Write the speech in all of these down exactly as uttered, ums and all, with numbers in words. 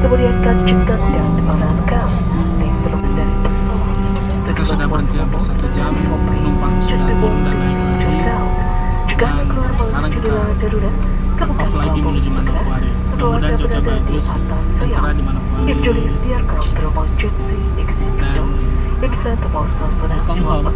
Kemudian kancing kandang dimanatkan, tim terbang dari pesawat. Sudah bersiap satu jam, penumpang sudah turun dan naik lagi. Dan sekarang kita offline dulu di Manokwari. Semoga cuaca bagus, acara di Manokwari. Dan welcome.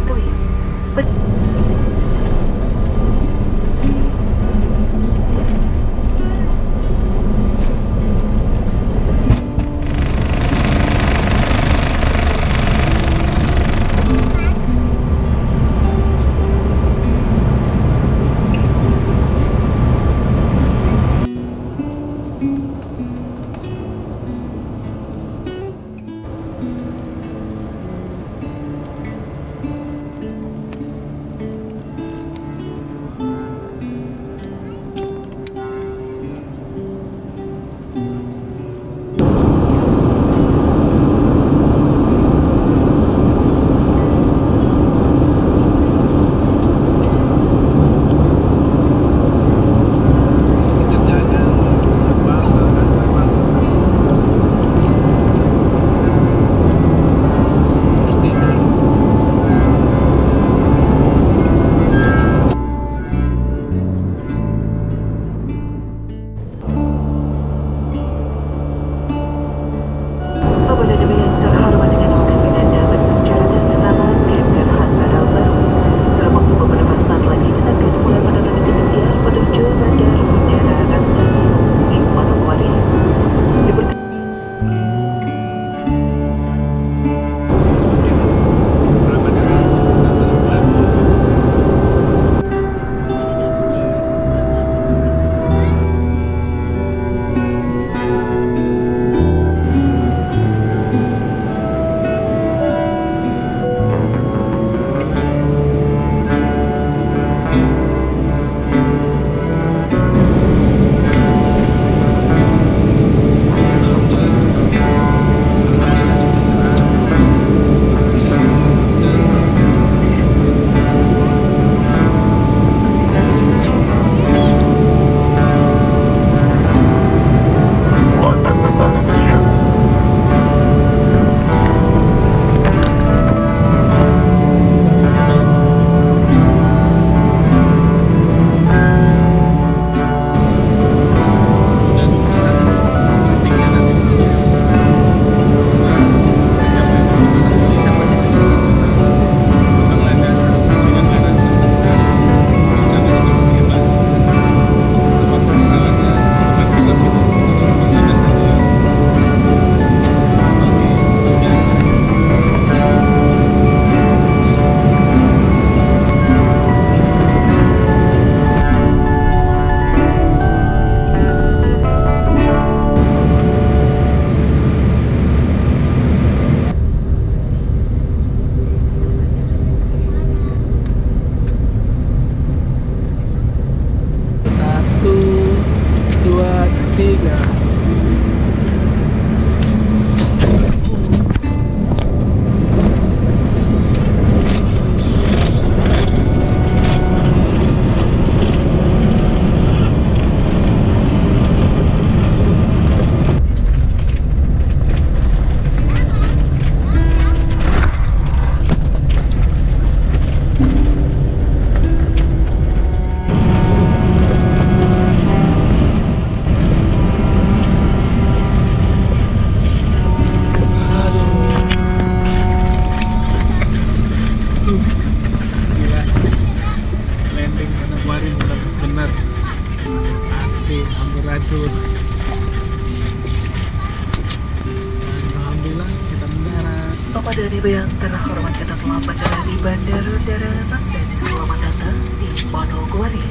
Bapak dan Ibu yang terhormat, kita telah berada di Bandara Rendani. Selamat datang di Manokwari.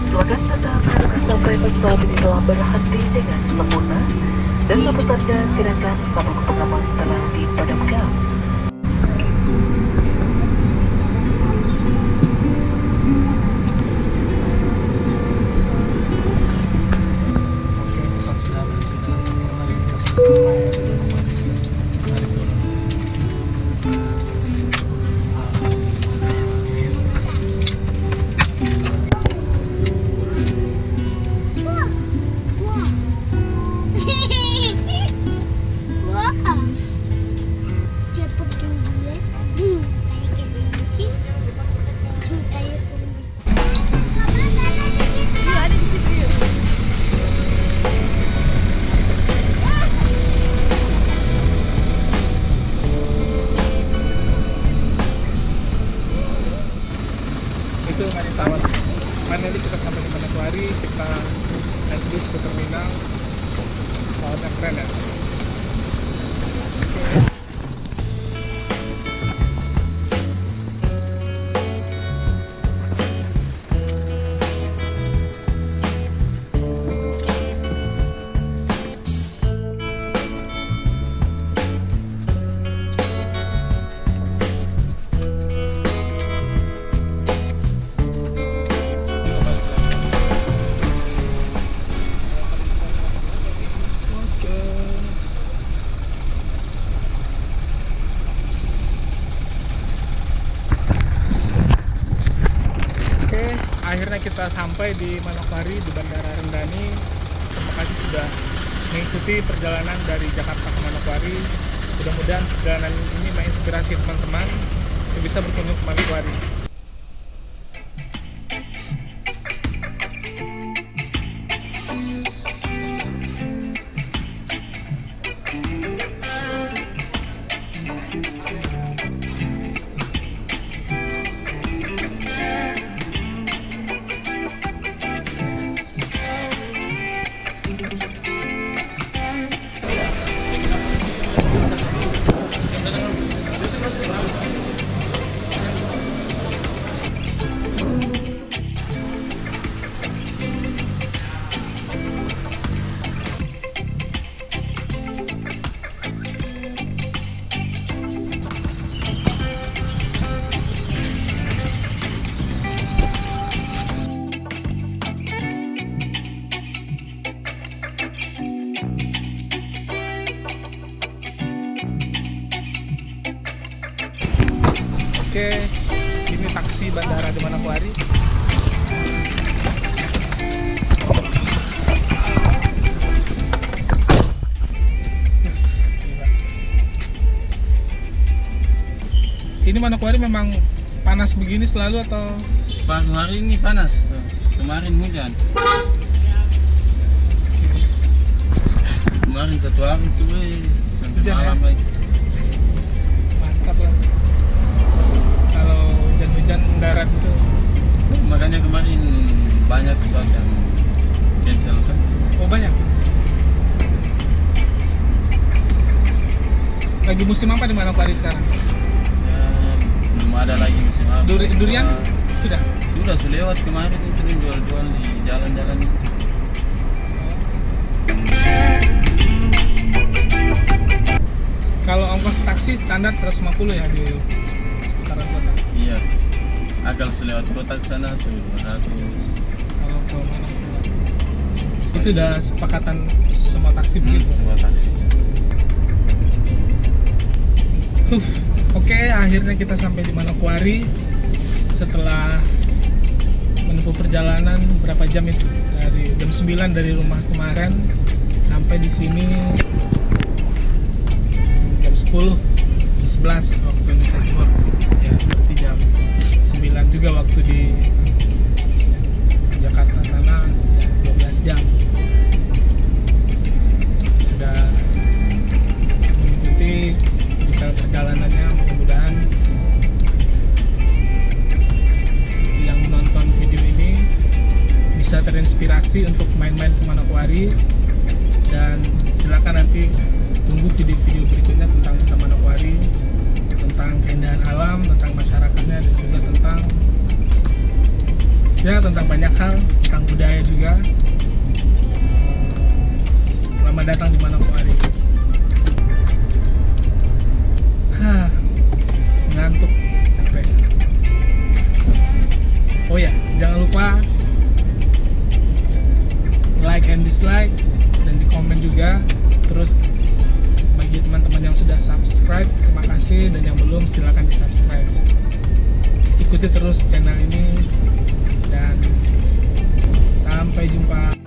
Silakan tetap duduk sampai pesawat ini telah berhenti dengan sempurna. Dan menurut Anda, silakan sabuk pengaman telah dipadamkan. Itu naik pesawat. Main nanti kita sampai di Manokwari, kita naik bis ke terminal. Pesawat yang keren ya. Akhirnya kita sampai di Manokwari, di Bandara Rendani. Terima kasih sudah mengikuti perjalanan dari Jakarta ke Manokwari. Mudah-mudahan perjalanan ini menginspirasi teman-teman untuk bisa berkunjung ke Manokwari. Oke, ini taksi bandara di Manokwari. Ini Manokwari memang panas begini selalu atau? Baru hari ini panas, kemarin hujan. Kemarin satu hari tuh eh, sampai hujan, malam ya? Mantap lah. Hujan mendarat itu, makanya kemarin banyak pesawat yang cancel kan? Oh banyak. Lagi musim apa di Manokwari sekarang? Ya, belum ada lagi musim apa. Duri, durian sudah? Sudah, sudah lewat kemarin itu jual-jual di jalan-jalan itu. Kalau ongkos taksi standar seratus lima puluh ya di seputaran kota. Iya. Agak selewat kota ke sana, seratus. Kalau ke mana? Itu udah sepakatan semua taksi begitu? Hmm, semua taksi. Huh, Oke, okay, akhirnya kita sampai di Manokwari setelah menempuh perjalanan berapa jam itu? Dari jam sembilan dari rumah kemarin sampai di sini jam sepuluh, jam sebelas waktu Indonesia Timur. Ya, berarti jam sembilan juga waktu di Jakarta sana, ya, dua belas jam sudah mengikuti detail perjalanannya. Mudah-mudahan yang menonton video ini bisa terinspirasi untuk main-main ke Manokwari, dan silakan nanti tunggu video-video berikutnya tentang Manokwari, tentang keindahan alam, tentang masyarakatnya, dan juga tentang ya tentang banyak hal, tentang budaya juga. Selamat datang di Manokwari. Hah, ngantuk, capek. Oh ya, jangan lupa like and dislike dan di komen juga. Terus bagi teman-teman yang sudah subscribe, terima kasih, dan yang belum silahkan di subscribe. Ikuti terus channel ini dan sampai jumpa.